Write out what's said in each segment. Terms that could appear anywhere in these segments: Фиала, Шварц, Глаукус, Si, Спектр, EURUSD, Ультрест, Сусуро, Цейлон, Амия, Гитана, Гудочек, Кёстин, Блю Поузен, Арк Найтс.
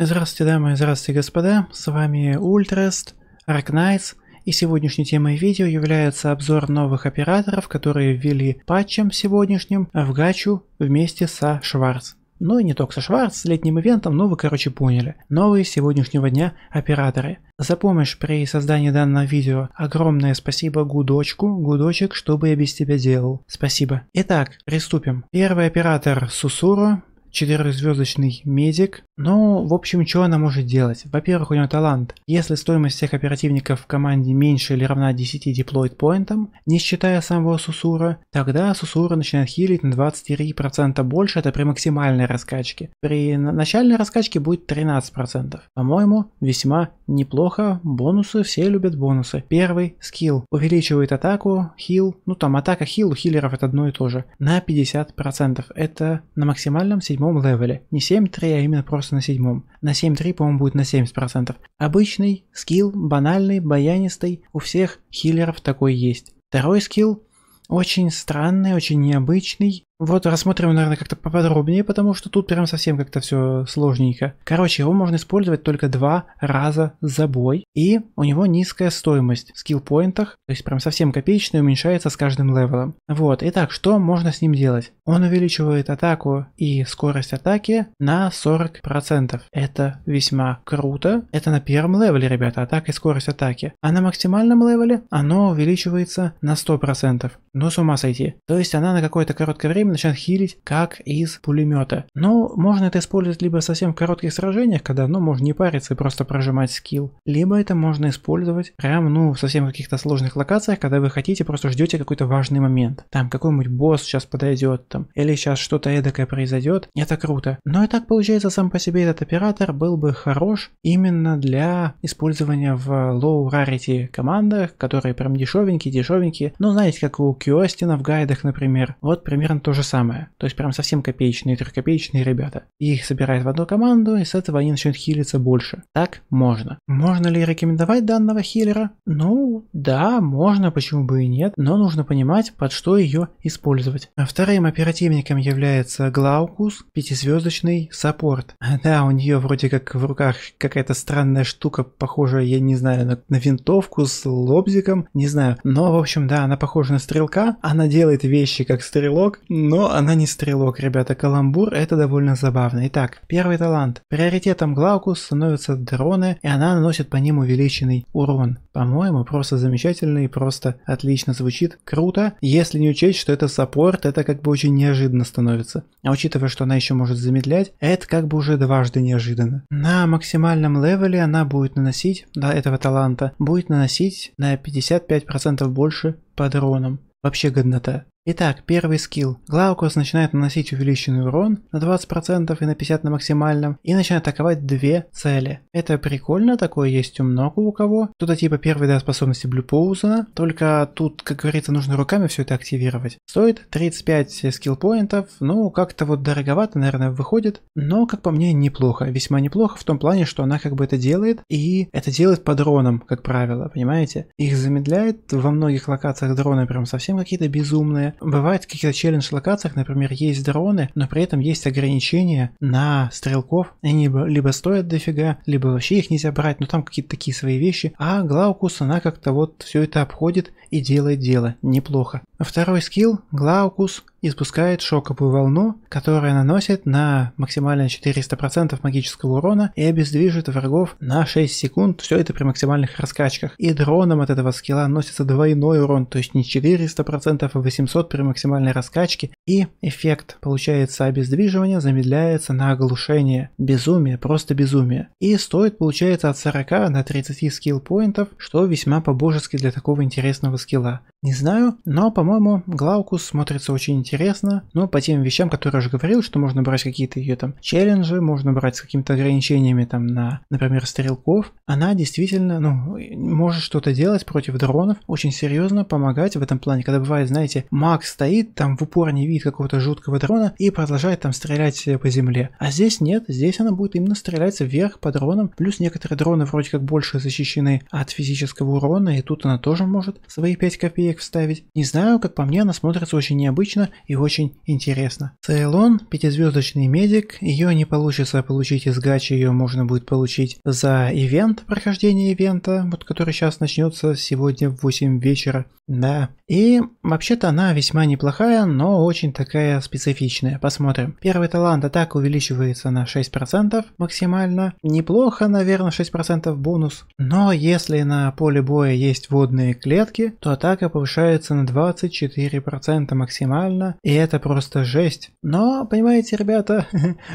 Здравствуйте, дамы и здравствуйте, господа, с вами Ультрест, Арк Найтс, и сегодняшней темой видео является обзор новых операторов, которые ввели патчем сегодняшним в гачу вместе со Шварц. Ну и не только со Шварц, с летним ивентом, ну вы короче поняли. Новые с сегодняшнего дня операторы. За помощь при создании данного видео огромное спасибо Гудочку. Гудочек, что бы я без тебя делал. Спасибо. Итак, приступим. Первый оператор Сусуро. 4-звездочный медик. Ну, в общем, что она может делать? Во-первых, у нее талант. Если стоимость всех оперативников в команде меньше или равна 10 деплойт-поинтам, не считая самого Сусуро, тогда Сусуро начинает хилить на 23% больше, это при максимальной раскачке. При начальной раскачке будет 13%. По-моему, весьма неплохо. Бонусы, все любят бонусы. Первый скилл. Увеличивает атаку, хил, ну там атака, хил у хилеров это одно и то же, на 50%. Это на максимальном 7 левеле. Не 7.3, а именно просто на 7. На 7.3, по-моему, будет на 70%. Обычный скилл, банальный, баянистый. У всех хилеров такой есть. Второй скилл очень странный, очень необычный. Вот рассмотрим, наверное, как-то поподробнее, потому что тут прям совсем как-то все сложненько. Короче, его можно использовать только 2 раза за бой, и у него низкая стоимость в скилл-поинтах, то есть прям совсем копеечная, уменьшается с каждым левелом. Вот, итак, что можно с ним делать? Он увеличивает атаку и скорость атаки на 40%. Это весьма круто. Это на первом левеле, ребята, атака и скорость атаки. А на максимальном левеле оно увеличивается на 100%. Ну, с ума сойти. То есть она на какое-то короткое время начинает хилить как из пулемета. Но можно это использовать либо совсем в коротких сражениях, когда, ну, можно не париться и просто прожимать скилл, либо это можно использовать прям, ну, совсем в каких-то сложных локациях, когда вы хотите, просто ждете какой-то важный момент. Там какой-нибудь босс сейчас подойдет, там, или сейчас что-то эдакое произойдет. Это круто. Но и так получается, сам по себе этот оператор был бы хорош именно для использования в low rarity командах, которые прям дешевенькие. Ну, знаете, как у Кёстина в гайдах, например. Вот примерно то же самое. То есть прям совсем копеечные, 3-копеечные ребята. Их собирают в одну команду, и с этого они начнут хилиться больше. Так можно. Можно ли рекомендовать данного хилера? Ну, да, можно, почему бы и нет. Но нужно понимать, под что ее использовать. А вторым оперативником является Глаукус, 5-звездочный саппорт. Да, у нее вроде как в руках какая-то странная штука, похожая, я не знаю, на винтовку с лобзиком, не знаю. Но, в общем, да, она похожа на стрелка. Она делает вещи как стрелок, но она не стрелок, ребята, каламбур, это довольно забавно. Итак, первый талант. Приоритетом Глаукус становятся дроны, и она наносит по ним увеличенный урон. По-моему, просто замечательно и просто отлично звучит. Круто, если не учесть, что это саппорт, это как бы очень неожиданно становится. А учитывая, что она еще может замедлять, это как бы уже дважды неожиданно. На максимальном левеле она будет наносить, до этого таланта, будет наносить на 55% больше по дронам. Вообще годнота. Итак, первый скилл. Глаукус начинает наносить увеличенный урон на 20% и на 50% на максимальном, и начинает атаковать 2 цели. Это прикольно, такое есть у много у кого. Кто-то типа первый даст способности Блю Поузена, только тут, как говорится, нужно руками все это активировать. Стоит 35 скилл-поинтов, ну как-то вот дороговато, наверное, выходит, но как по мне неплохо, весьма неплохо в том плане, что она как бы это делает, и это делает по дронам, как правило, понимаете? Их замедляет, во многих локациях дроны прям совсем какие-то безумные. Бывает в каких-то челлендж-локациях, например, есть дроны, но при этом есть ограничения на стрелков. Они либо стоят дофига, либо вообще их нельзя брать, но там какие-то такие свои вещи. А Глаукус, она как-то вот все это обходит и делает дело. Неплохо. Второй скилл. Глаукус испускает шоковую волну, которая наносит на максимально 400% магического урона и обездвижит врагов на 6 секунд. Все это при максимальных раскачках. И дроном от этого скилла наносится двойной урон, то есть не 400%, а 800 при максимальной раскачке. И эффект получается обездвиживание, замедляется на оглушение. Безумие, просто безумие. И стоит получается от 40 до 30 скилл-поинтов, что весьма по-божески для такого интересного скилла. Не знаю, но, по-моему, Глаукус смотрится очень интересно, но по тем вещам, которые я уже говорил, что можно брать какие-то ее там челленджи, можно брать с какими-то ограничениями там на, например, стрелков, она действительно, ну, может что-то делать против дронов, очень серьезно помогать в этом плане, когда бывает, знаете, маг стоит, там в упор не видит какого-то жуткого дрона и продолжает там стрелять по земле, а здесь нет, здесь она будет именно стрелять вверх по дронам, плюс некоторые дроны вроде как больше защищены от физического урона, и тут она тоже может свои 5 копеек век вставить. Не знаю, как по мне, она смотрится очень необычно и очень интересно. Цейлон, 5-звездочный медик. Ее не получится получить из гачи, ее можно будет получить за ивент, прохождение ивента, вот который сейчас начнется сегодня в 8 вечера. Да. И вообще-то она весьма неплохая, но очень такая специфичная. Посмотрим. Первый талант атака увеличивается на 6% максимально. Неплохо, наверное, 6% бонус. Но если на поле боя есть водные клетки, то атака повышается на 24% максимально. И это просто жесть. Но, понимаете, ребята,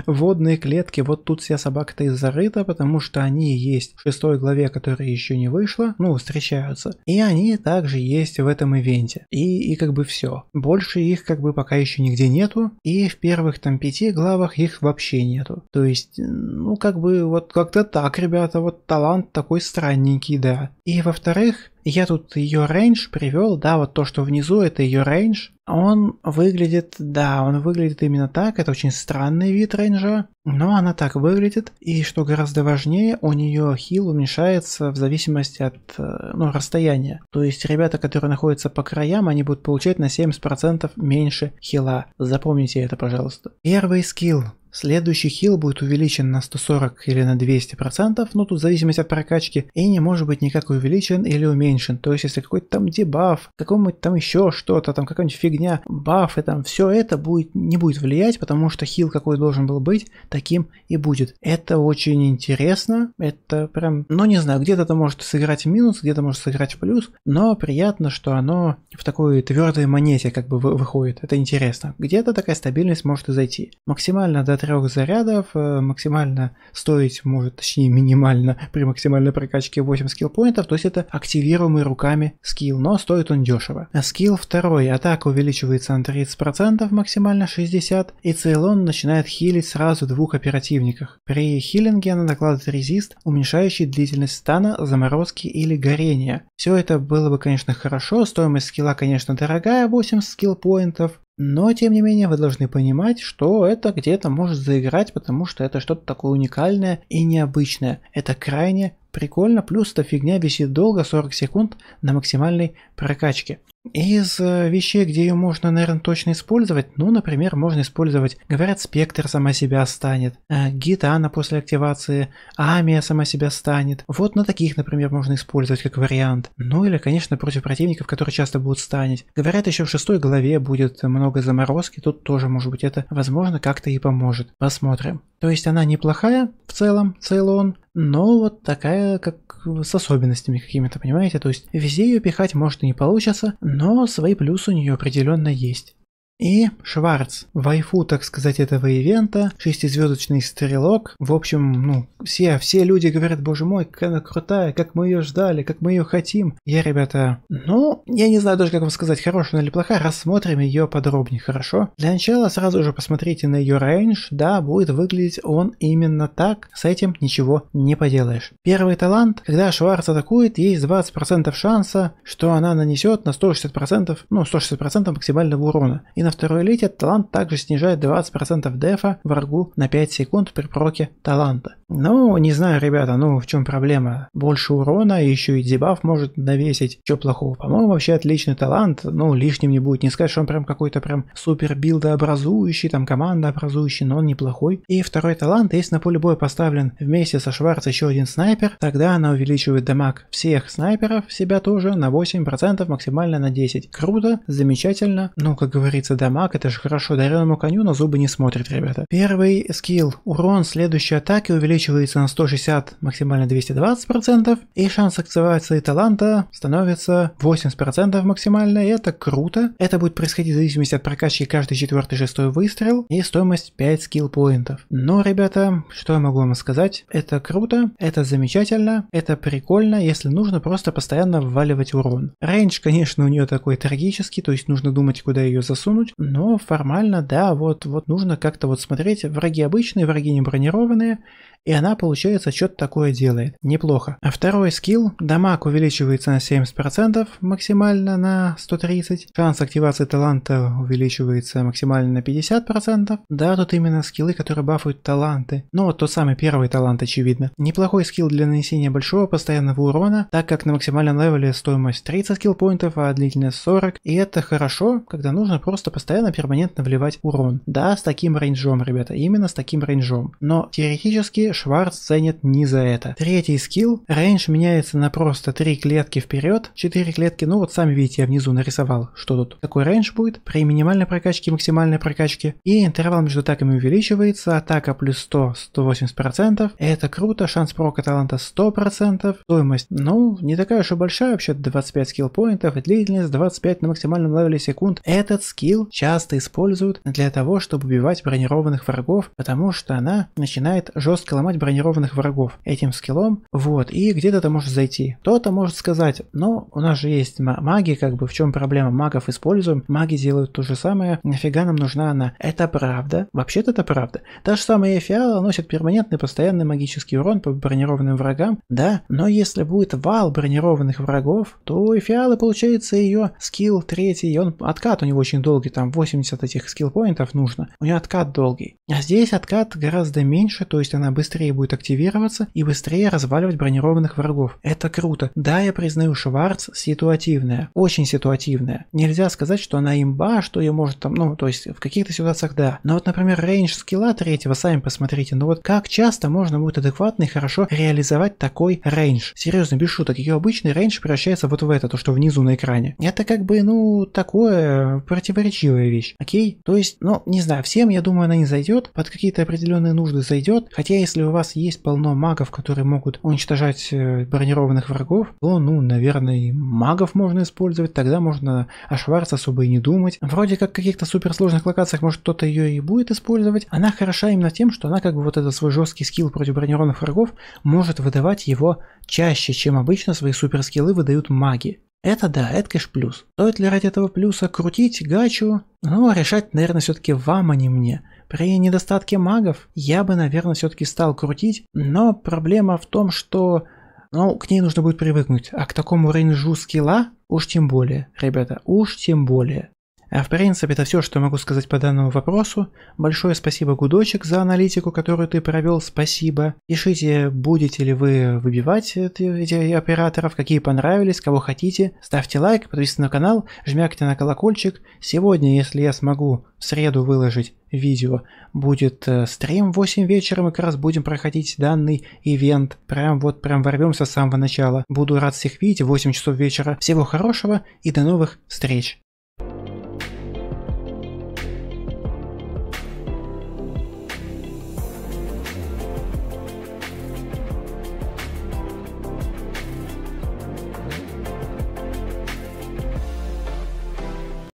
водные клетки, вот тут вся собака-то и зарыта, потому что они есть в 6 главе, которая еще не вышла. Ну, встречаются. И они также есть в этом ивенте. И как бы все. Больше их как бы пока еще нигде нету. И в первых там 5 главах их вообще нету. То есть, ну как бы вот как-то так, ребята, вот талант такой странненький, да. И во-вторых, я тут ее рейндж привел, да, вот то, что внизу, это ее рейндж. Он выглядит, да, он выглядит именно так, это очень странный вид рейнджа, но она так выглядит. И что гораздо важнее, у нее хил уменьшается в зависимости от, ну, расстояния. То есть ребята, которые находятся по краям, они будут получать на 70% меньше хила. Запомните это, пожалуйста. Первый скилл. Следующий хил будет увеличен на 140 или на 200%, ну тут зависимость от прокачки, и не может быть никак увеличен или уменьшен. То есть если какой-то там дебаф, какому-нибудь там еще что-то, там какая-нибудь фигня, бафы там, все это будет, не будет влиять, потому что хил какой должен был быть, таким и будет. Это очень интересно, это прям, ну не знаю, где-то это может сыграть в минус, где-то может сыграть в плюс, но приятно, что оно в такой твердой монете как бы выходит, это интересно. Где-то такая стабильность может и зайти. Максимально до 3 зарядов, максимально стоить может, точнее минимально при максимальной прокачке 8 скилл поинтов, то есть это активируемый руками скилл, но стоит он дешево. А скилл второй, атака увеличивается на 30%, максимально 60%, и Цейлон начинает хилить сразу двух оперативников. При хилинге она накладывает резист, уменьшающий длительность стана, заморозки или горения. Все это было бы, конечно, хорошо, стоимость скилла, конечно, дорогая, 8 скилл поинтов. Но, тем не менее, вы должны понимать, что это где-то может заиграть, потому что это что-то такое уникальное и необычное. Это крайне прикольно, плюс эта фигня висит долго, 40 секунд на максимальной прокачке. Из вещей, где ее можно, наверное, точно использовать, ну, например, можно использовать, говорят, Спектр сама себя станет, Гитана после активации, Амия сама себя станет. Вот на таких, например, можно использовать как вариант. Ну или, конечно, против противников, которые часто будут станить. Говорят, еще в 6 главе будет много заморозки, тут тоже, может быть, это, возможно, как-то и поможет. Посмотрим. То есть она неплохая в целом, Цейлон, но вот такая, как с особенностями какими-то, понимаете? То есть везде ее пихать может и не получится, но свои плюсы у нее определенно есть. И Шварц, вайфу, так сказать, этого ивента, 6-звездочный стрелок. В общем, ну, все люди говорят, боже мой, как она крутая, как мы ее ждали, как мы ее хотим. Я, ребята, ну, я не знаю даже, как вам сказать, хорошая она или плохая, рассмотрим ее подробнее, хорошо? Для начала сразу же посмотрите на ее рейндж, да, будет выглядеть он именно так, с этим ничего не поделаешь. Первый талант, когда Шварц атакует, есть 20% шанса, что она нанесет на 160%, ну, 160% максимального урона. И на второй элите талант также снижает 20% дефа врагу на 5 секунд при проке таланта. Ну, не знаю, ребята, ну в чем проблема? Больше урона, еще и дебаф может навесить. Че плохого? По-моему, вообще отличный талант. Ну, лишним не будет. Не сказать, что он прям какой-то прям супер билдообразующий, там командообразующий, но он неплохой. И второй талант, если на поле боя поставлен вместе со Шварц еще один снайпер, тогда она увеличивает дамаг всех снайперов, себя тоже, на 8%, максимально на 10%. Круто, замечательно. Ну, как говорится, дамаг, это же хорошо. Дареному коню на зубы не смотрит, ребята. Первый скилл. Урон следующей атаки увеличивается на 160, максимально 220%, и шанс активации таланта становится 80% максимально, и это круто. Это будет происходить в зависимости от прокачки каждый 4-й, 6-й выстрел, и стоимость 5 скилл поинтов. Но, ребята, что я могу вам сказать? Это круто, это замечательно, это прикольно, если нужно просто постоянно вваливать урон. Рейндж, конечно, у нее такой трагический, то есть нужно думать, куда ее засунуть, но формально, да, вот нужно как-то вот смотреть, враги обычные, враги не бронированные, И она, получается, что-то такое делает. Неплохо. А второй скилл. Дамаг увеличивается на 70%, максимально на 130. Шанс активации таланта увеличивается максимально на 50%. Да, тут именно скиллы, которые бафуют таланты. Но вот тот самый первый талант, очевидно. Неплохой скилл для нанесения большого постоянного урона, так как на максимальном левеле стоимость 30 скиллпоинтов, а длительность 40. И это хорошо, когда нужно просто постоянно перманентно вливать урон. Да, с таким рейнджом, ребята, именно с таким рейнджом. Но теоретически Шварц ценит не за это. Третий скилл. Рейндж меняется на просто 3 клетки вперед, 4 клетки. Ну вот сами видите, я внизу нарисовал, что тут. Какой рейндж будет при минимальной прокачке, максимальной прокачке. И интервал между атаками увеличивается. Атака плюс 100, 180%. Это круто. Шанс прока таланта 100%. Стоимость, ну, не такая уж и большая. Вообще 25 скиллпоинтов. Длительность 25 на максимальном левеле секунд. Этот скилл часто используют для того, чтобы убивать бронированных врагов, потому что она начинает жестко ломать бронированных врагов этим скиллом. Вот, и где-то ты можешь зайти. Кто-то может сказать, ну, у нас же есть маги, как бы в чем проблема, магов используем, маги делают то же самое, нафига нам нужна она? Это правда, вообще-то это правда. Та же самая Фиала носит перманентный постоянный магический урон по бронированным врагам, да, но если будет вал бронированных врагов, то у Фиалы получается ее скилл третий, и он, откат у него очень долгий, там 80 этих скиллпоинтов нужно, у нее откат долгий. А здесь откат гораздо меньше, то есть она быстрее будет активироваться и быстрее разваливать бронированных врагов. Это круто. Да, я признаю, Шварц ситуативная, очень ситуативная. Нельзя сказать, что она имба, что ее может там, ну, то есть в каких-то ситуациях да. Но вот, например, рейндж скилла третьего, сами посмотрите, ну вот как часто можно будет адекватно и хорошо реализовать такой рейндж. Серьезно, без шуток, ее обычный рейндж превращается вот в это, то, что внизу на экране. Это как бы, ну, такое противоречивая вещь, окей? То есть, ну, не знаю, всем, я думаю, она не зайдет, под какие-то определенные нужды зайдет, хотя если у вас есть полно магов, которые могут уничтожать бронированных врагов, то, ну, наверное, и магов можно использовать, тогда можно о Шварц особо и не думать. Вроде как в каких-то суперсложных локациях, может, кто-то ее и будет использовать. Она хороша именно тем, что она как бы вот этот свой жесткий скилл против бронированных врагов может выдавать его чаще, чем обычно свои суперскиллы выдают маги. Это да, это, конечно, плюс. Стоит ли ради этого плюса крутить гачу? Ну, решать, наверное, все-таки вам, а не мне. При недостатке магов я бы, наверное, все-таки стал крутить, но проблема в том, что, ну, к ней нужно будет привыкнуть, а к такому рейнджу скилла уж тем более, ребята, уж тем более. А в принципе, это все, что могу сказать по данному вопросу. Большое спасибо, Гудочек, за аналитику, которую ты провел. Спасибо. Пишите, будете ли вы выбивать эти операторов, какие понравились, кого хотите. Ставьте лайк, подписывайтесь на канал, жмякайте на колокольчик. Сегодня, если я смогу в среду выложить видео, будет стрим в 8 вечера, мы как раз будем проходить данный ивент. Прям ворвемся с самого начала. Буду рад всех видеть в 8 часов вечера. Всего хорошего и до новых встреч.